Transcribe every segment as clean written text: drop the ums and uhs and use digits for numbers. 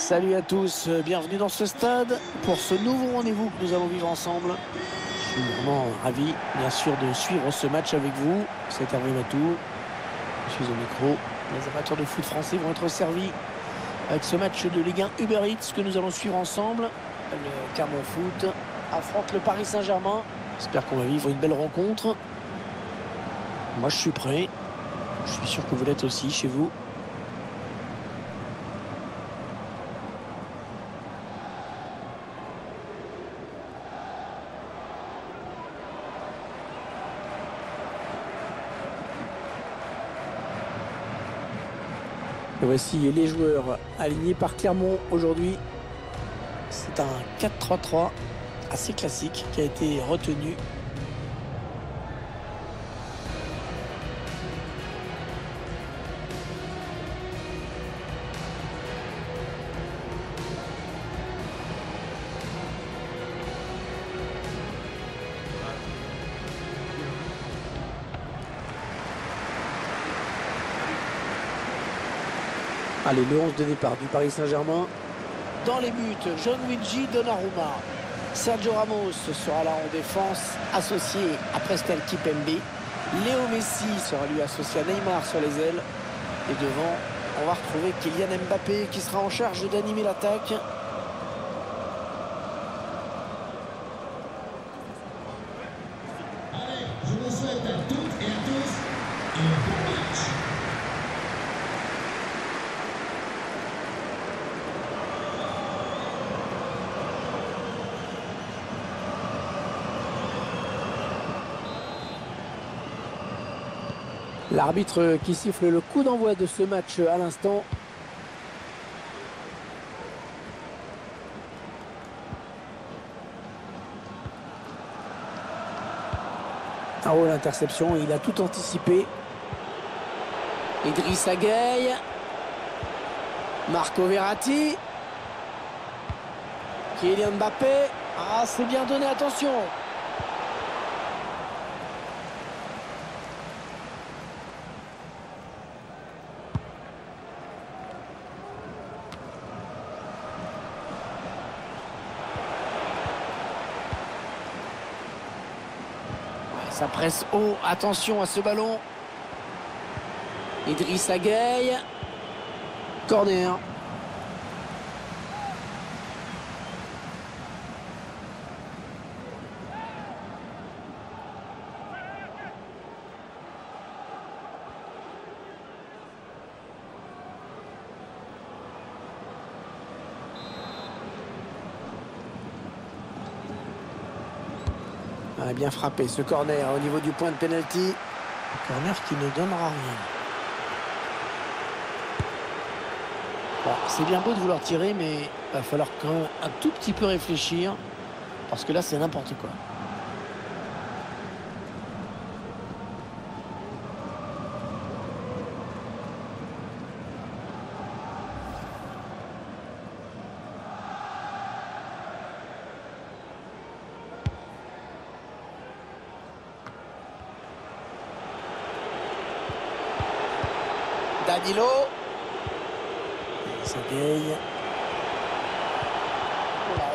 Salut à tous, bienvenue dans ce stade pour ce nouveau rendez-vous que nous allons vivre ensemble. Je suis vraiment ravi, bien sûr, de suivre ce match avec vous. C'est Arnaud Mathou, je suis au micro. Les amateurs de foot français vont être servis avec ce match de Ligue 1 Uber Eats que nous allons suivre ensemble. Le Clermont Foot affronte le Paris Saint-Germain. J'espère qu'on va vivre une belle rencontre. Moi, je suis prêt. Je suis sûr que vous l'êtes aussi chez vous. Et voici les joueurs alignés par Clermont aujourd'hui. C'est un 4-3-3 assez classique qui a été retenu. Allez, le 11 de départ du Paris Saint-Germain. Dans les buts, Gianluigi Donnarumma. Sergio Ramos sera là en défense, associé à Presnel Kimpembe. Léo Messi sera lui associé à Neymar sur les ailes. Et devant, on va retrouver Kylian Mbappé qui sera en charge d'animer l'attaque. L'arbitre qui siffle le coup d'envoi de ce match à l'instant. Ah oh, l'interception, il a tout anticipé. Idrissa Gueye. Marco Verratti. Kylian Mbappé. Ah, c'est bien donné, attention. Ça presse haut, attention à ce ballon. Idrissa Gueye. Corner. Bien frappé ce corner au niveau du point de pénalty. Corner qui ne donnera rien. Bon, c'est bien beau de vouloir tirer, mais il va falloir quand même un tout petit peu réfléchir, parce que là c'est n'importe quoi. Danilo.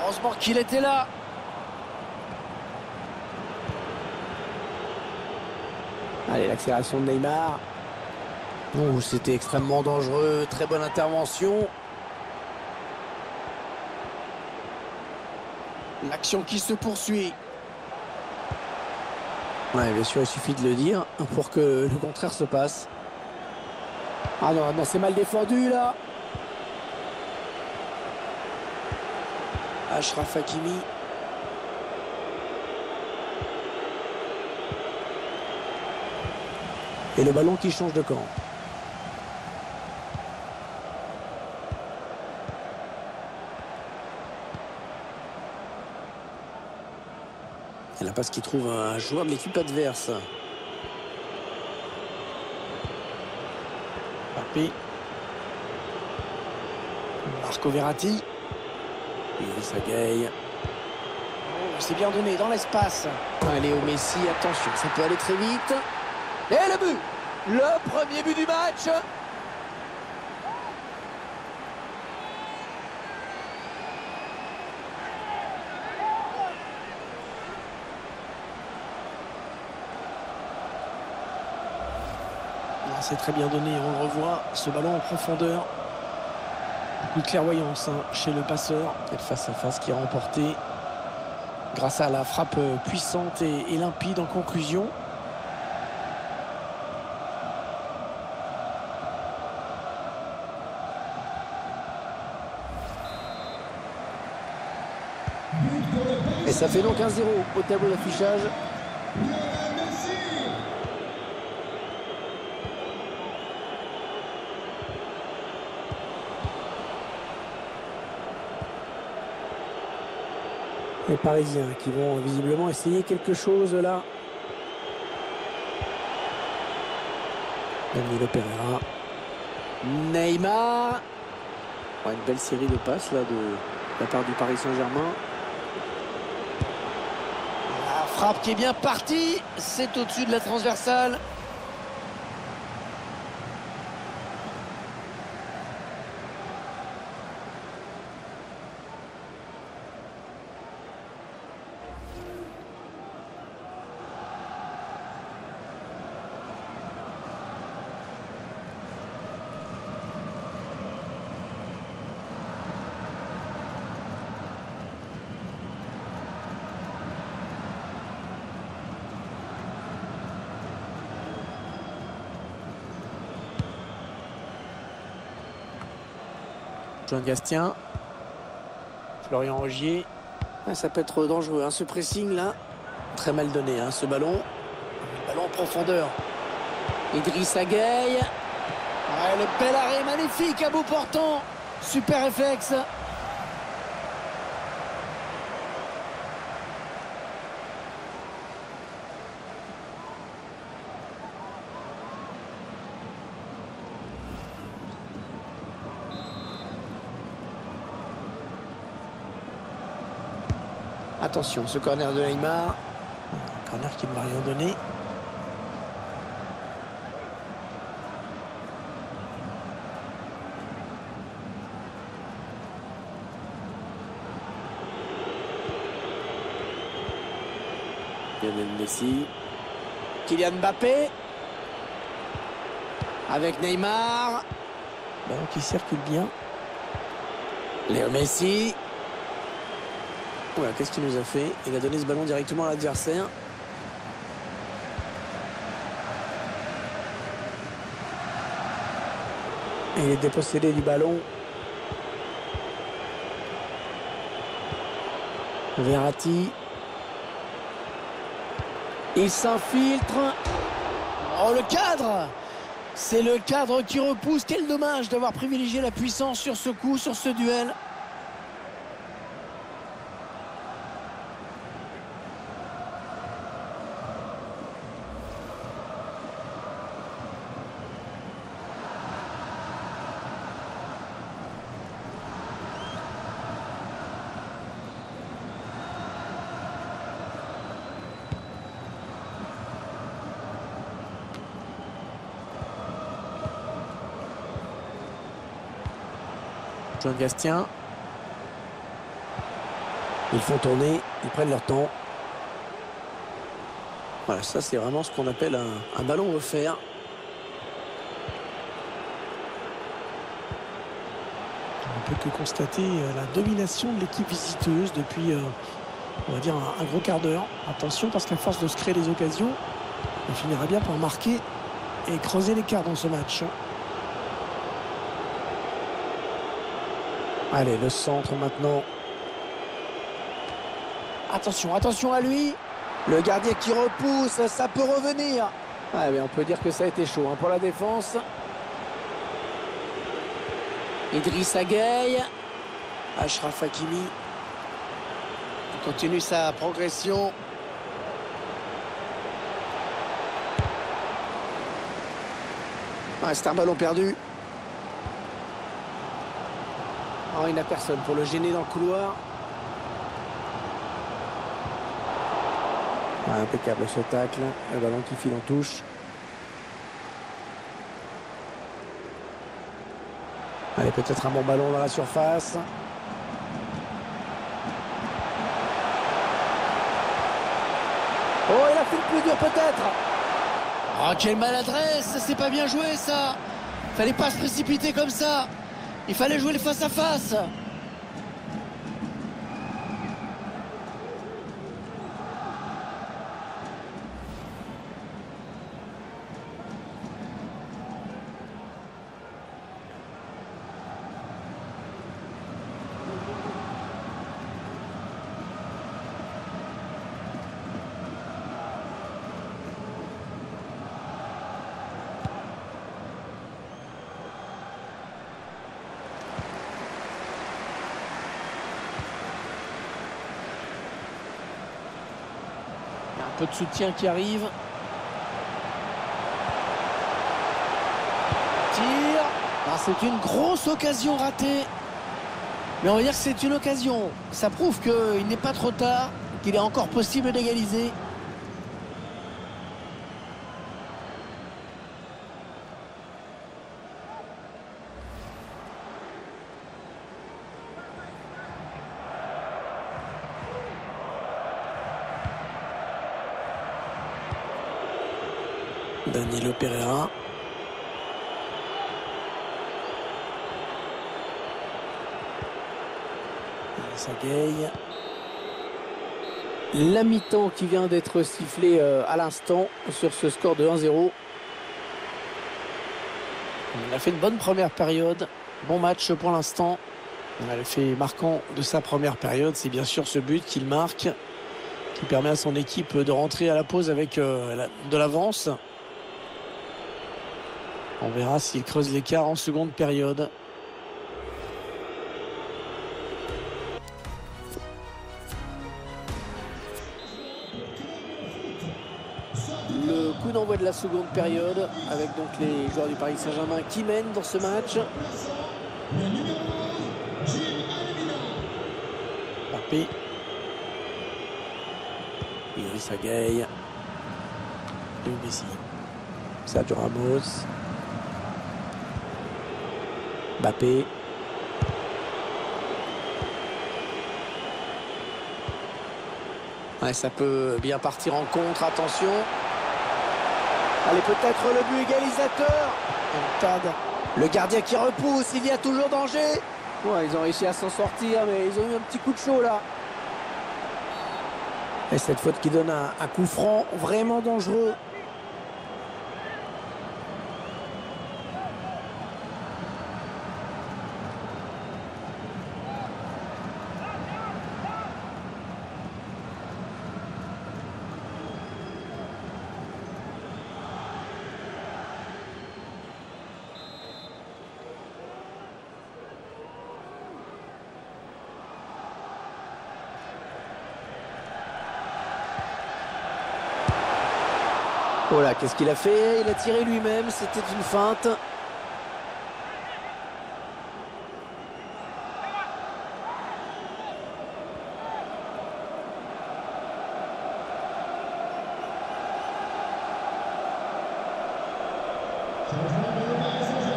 Heureusement qu'il était là. Allez, l'accélération de Neymar. C'était extrêmement dangereux. Très bonne intervention. L'action qui se poursuit. Ouais, bien sûr, il suffit de le dire pour que le contraire se passe. Ah non, non, c'est mal défendu là. Achraf Hakimi. Et le ballon qui change de camp. Et la passe qui trouve un joueur de l'équipe adverse. Marco Verratti. Idrissa Gueye. C'est bien donné dans l'espace. Léo Messi, attention, ça peut aller très vite. Et le but! Le premier but du match! c'est très bien donné. On revoit ce ballon en profondeur. Beaucoup de clairvoyance chez le passeur. Et le face-à-face qui est remporté grâce à la frappe puissante et limpide en conclusion. Et ça fait donc 1-0 au tableau d'affichage. Les Parisiens qui vont visiblement essayer quelque chose là. Danilo Pereira. Neymar. Ouais, une belle série de passes là de la part du Paris Saint-Germain. La frappe qui est bien partie. C'est au-dessus de la transversale. Jean Gastien, Florian Rogier, ça peut être dangereux, ce pressing là, très mal donné, ce ballon, en profondeur, Idrissa Gueye, le bel arrêt magnifique à bout portant, super réflexe. Attention, ce corner de Neymar. Corner qui ne m'a rien donné. Kylian Messi. Kylian Mbappé. Avec Neymar. Ballon qui circule bien. Léo Messi. Voilà, qu'est-ce qu'il nous a fait? Il a donné ce ballon directement à l'adversaire. Il est dépossédé du ballon. Verratti. Il s'infiltre. Oh, le cadre! C'est le cadre qui repousse. Quel dommage d'avoir privilégié la puissance sur ce coup, sur ce duel. Jean Gastien. Ils font tourner, ils prennent leur temps. Voilà, ça c'est vraiment ce qu'on appelle un ballon offert. On ne peut que constater la domination de l'équipe visiteuse depuis, on va dire, un gros quart d'heure. Attention, parce qu'à force de se créer des occasions, on finira bien par marquer et creuser l'écart dans ce match. Allez, le centre maintenant. Attention, attention à lui. Le gardien qui repousse, ça peut revenir. Ah, mais on peut dire que ça a été chaud pour la défense. Idrissa Gueye. Achraf Hakimi. Il continue sa progression. Ah, c'est un ballon perdu. Oh, il n'a personne pour le gêner dans le couloir. Ah, impeccable ce tacle. Le ballon qui file en touche. Allez, peut-être un bon ballon dans la surface. Oh, il a fait le plus dur peut-être. Oh, quelle maladresse, c'est pas bien joué ça. Fallait pas se précipiter comme ça. Il fallait jouer le face à face. De soutien qui arrive. Tire. Ah, c'est une grosse occasion ratée. Mais on va dire que c'est une occasion. Ça prouve qu'il n'est pas trop tard, qu'il est encore possible d'égaliser. Danilo Pereira. Idrissa Gueye. La mi-temps qui vient d'être sifflée à l'instant sur ce score de 1-0. On a fait une bonne première période. Bon match pour l'instant. L'effet marquant de sa première période, c'est bien sûr ce but qu'il marque, qui permet à son équipe de rentrer à la pause avec de l'avance. On verra s'il creuse l'écart en seconde période. Le coup d'envoi de la seconde période avec donc les joueurs du Paris Saint-Germain qui mènent dans ce match. Mbappé. Idrissa Gueye. Léo Messi. Sergio Ramos. Mbappé. Ouais, ça peut bien partir en contre, attention. Allez, peut-être le but égalisateur. Le gardien qui repousse, il y a toujours danger. Ouais, ils ont réussi à s'en sortir, mais ils ont eu un petit coup de chaud là. Et cette faute qui donne un coup franc vraiment dangereux. Voilà, qu'est-ce qu'il a fait? Il a tiré lui-même, c'était une feinte.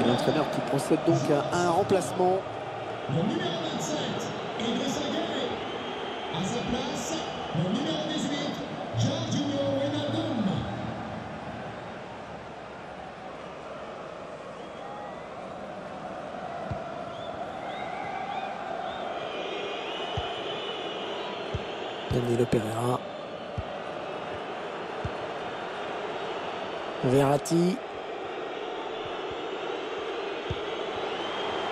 Et l'entraîneur qui procède donc à un remplacement. Le numéro 27, Idrissa Gueye. À sa place, le numéro 18, George Danilo Pereira. Danilo Pereira. Verratti.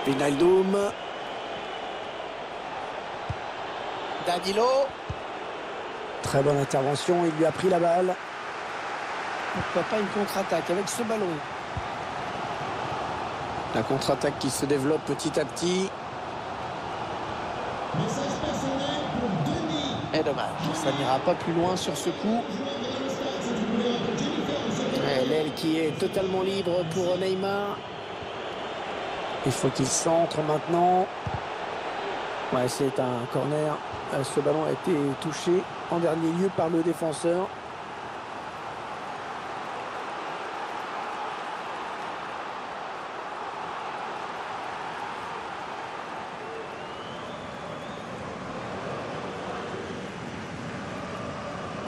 Wijnaldum. Danilo. Très bonne intervention, il lui a pris la balle. Pourquoi pas une contre-attaque avec ce ballon? La contre-attaque qui se développe petit à petit. Et dommage, ça n'ira pas plus loin sur ce coup. L'aile qui est totalement libre pour Neymar. Il faut qu'il centre maintenant. Ouais, c'est un corner. Ce ballon a été touché en dernier lieu par le défenseur.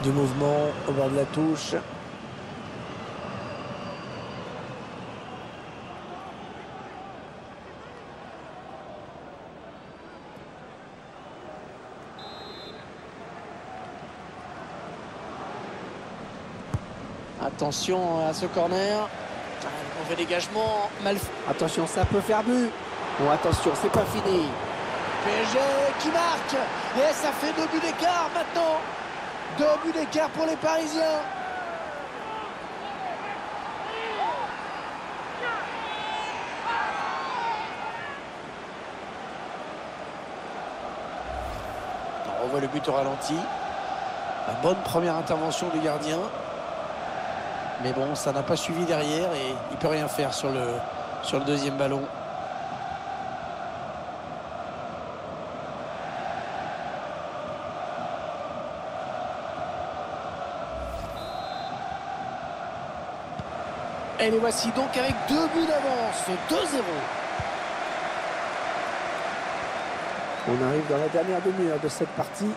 Du mouvement au bord de la touche. Attention à ce corner. Mauvais dégagement. Attention, ça peut faire but. Bon, attention, c'est pas fini. PSG qui marque. Et ça fait 2 buts d'écart maintenant. 2 buts d'écart pour les Parisiens. On revoit le but au ralenti. La bonne première intervention du gardien. Mais bon, ça n'a pas suivi derrière et il ne peut rien faire sur le deuxième ballon. Et les voici donc avec 2 buts d'avance, 2-0. On arrive dans la dernière demi-heure de cette partie.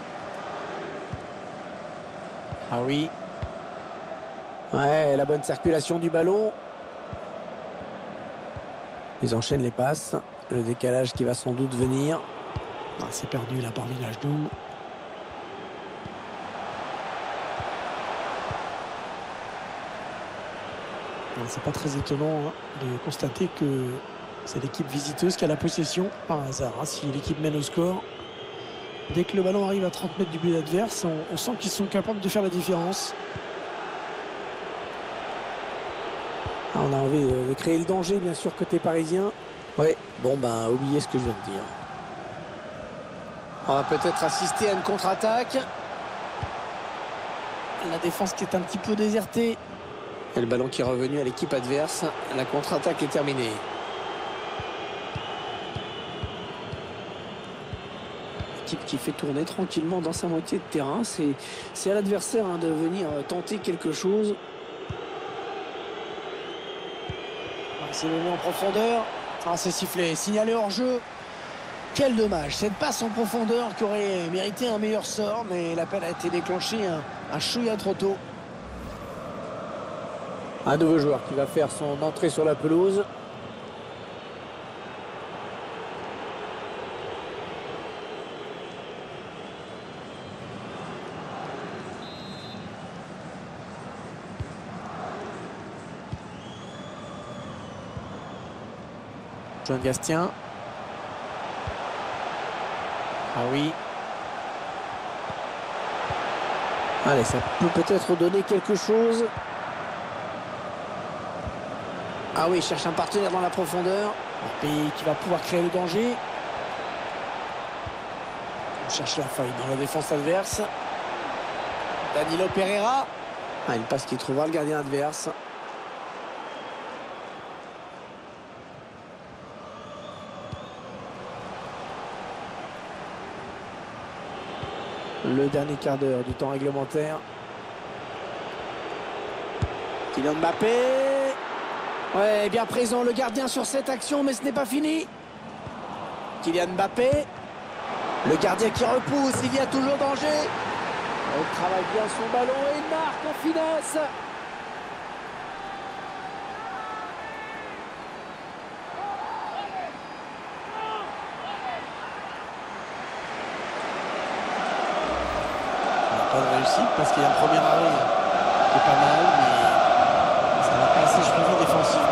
Ah oui. Ouais, la bonne circulation du ballon. Ils enchaînent les passes. Le décalage qui va sans doute venir. Ah, c'est perdu là par Wijnaldum. C'est pas très étonnant hein, de constater que c'est l'équipe visiteuse qui a la possession par hasard. Hein, si l'équipe mène au score, dès que le ballon arrive à 30 mètres du but adverse, on sent qu'ils sont capables de faire la différence. Ah, on a envie de créer le danger, bien sûr, côté parisien. Oui, bon, ben, oubliez ce que je viens de dire. On va peut-être assister à une contre-attaque. La défense qui est un petit peu désertée. Et le ballon qui est revenu à l'équipe adverse. La contre-attaque est terminée. L'équipe qui fait tourner tranquillement dans sa moitié de terrain. C'est à l'adversaire hein, de venir tenter quelque chose. C'est mené en profondeur. Ah, c'est sifflé. Signalé hors jeu. Quel dommage. Cette passe en profondeur qui aurait mérité un meilleur sort. Mais l'appel a été déclenché un chouïa trop tôt. Un nouveau joueur qui va faire son entrée sur la pelouse. Jean Gastien. Ah oui. Allez, ça peut peut-être donner quelque chose. Ah oui, il cherche un partenaire dans la profondeur. Mbappé qui va pouvoir créer le danger. On cherche la faille dans la défense adverse. Danilo Pereira. Ah, une passe qui trouvera le gardien adverse. Le dernier quart d'heure du temps réglementaire. Kylian Mbappé. Ouais, bien présent le gardien sur cette action, mais ce n'est pas fini. Kylian Mbappé. Le gardien qui repousse, il y a toujours danger. Il travaille bien son ballon et il marque en finesse. Pas de réussite parce qu'il y a un premier arrêt qui est pas mal, mais ça n'a pas assez suivi défensivement.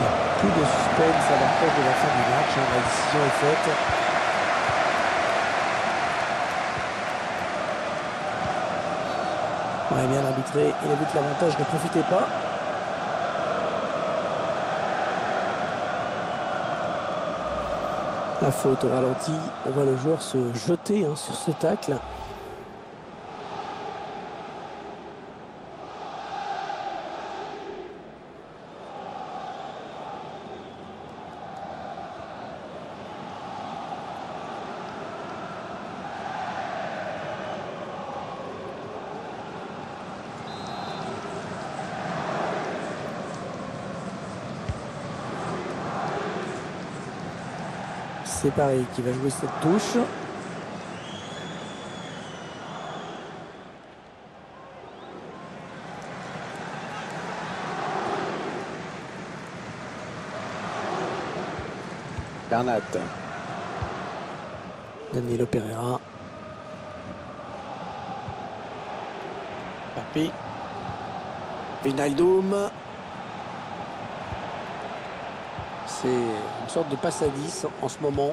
Il n'y a plus de suspense à l'approche de la fin du match, la décision est faite. Bien arbitré et le but de l'avantage, ne profitez pas. La faute au ralenti, on voit le joueur se jeter hein, sur ce tacle. C'est Paris qui va jouer cette touche. Bernat. Danilo Pereira. Papi. Wijnaldum. C'est une sorte de passe à 10 en ce moment.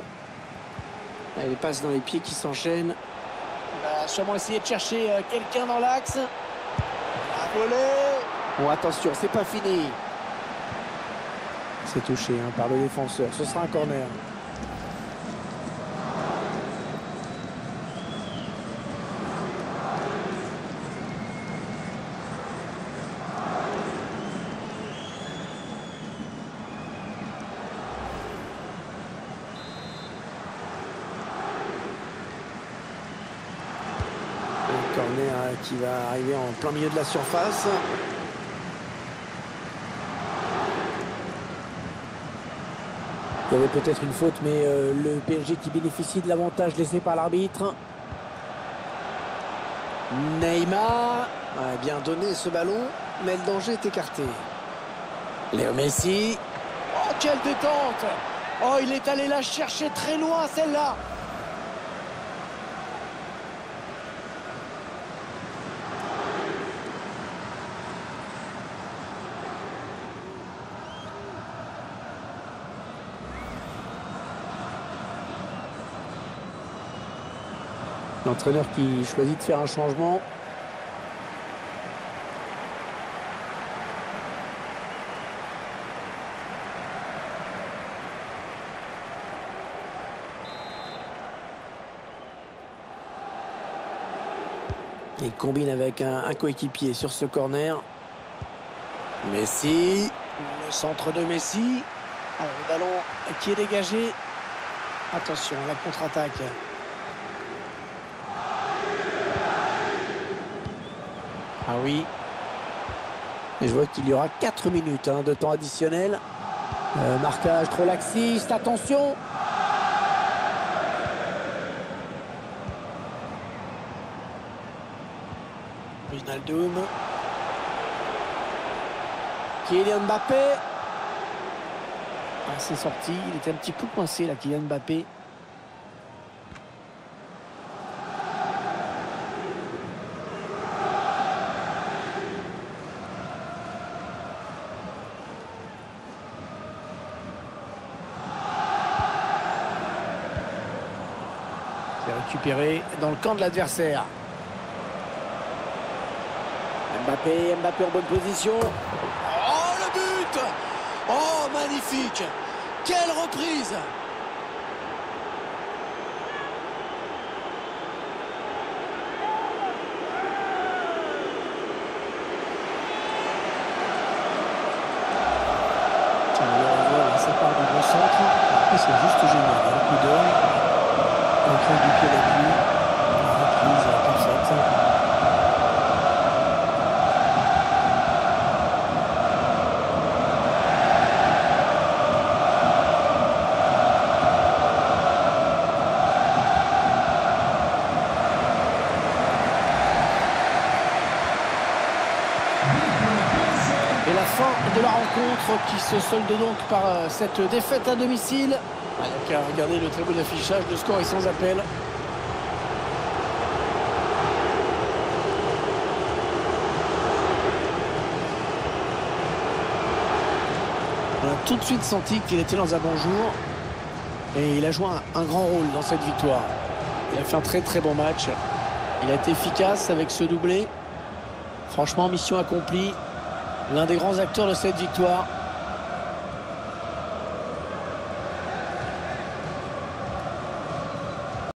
Là, les passes dans les pieds qui s'enchaînent. Il va sûrement essayer de chercher quelqu'un dans l'axe. Un volet. Bon, attention, c'est pas fini. C'est touché par le défenseur. Ce sera un corner. Corner qui va arriver en plein milieu de la surface. Il y avait peut-être une faute, mais le PSG qui bénéficie de l'avantage laissé par l'arbitre. Neymar a bien donné ce ballon, mais le danger est écarté. Léo Messi. Oh, quelle détente! Oh, il est allé la chercher très loin, celle-là. L'entraîneur qui choisit de faire un changement. Il combine avec un coéquipier sur ce corner. Messi. Le centre de Messi. Alors, le ballon qui est dégagé. Attention, la contre-attaque. Ah oui. Et je vois qu'il y aura 4 minutes de temps additionnel. Marquage trop laxiste, attention. Wijnaldum. Kylian Mbappé. Ah, c'est sorti, il était un petit coup coincé là, Kylian Mbappé. Récupéré dans le camp de l'adversaire. Mbappé, Mbappé en bonne position. Oh, le but! Oh, magnifique! Quelle reprise! Ça part du bon centre. Après, c'est juste génial. Un coup d'œil. Du pied d'appui, reprise parfaite. Et la fin de la rencontre qui se solde donc par cette défaite à domicile. Il n'y a qu'à regarder le très beau affichage, le score est sans appel. On a tout de suite senti qu'il était dans un bon jour et il a joué un grand rôle dans cette victoire. Il a fait un très bon match. Il a été efficace avec ce doublé. Franchement, mission accomplie. L'un des grands acteurs de cette victoire.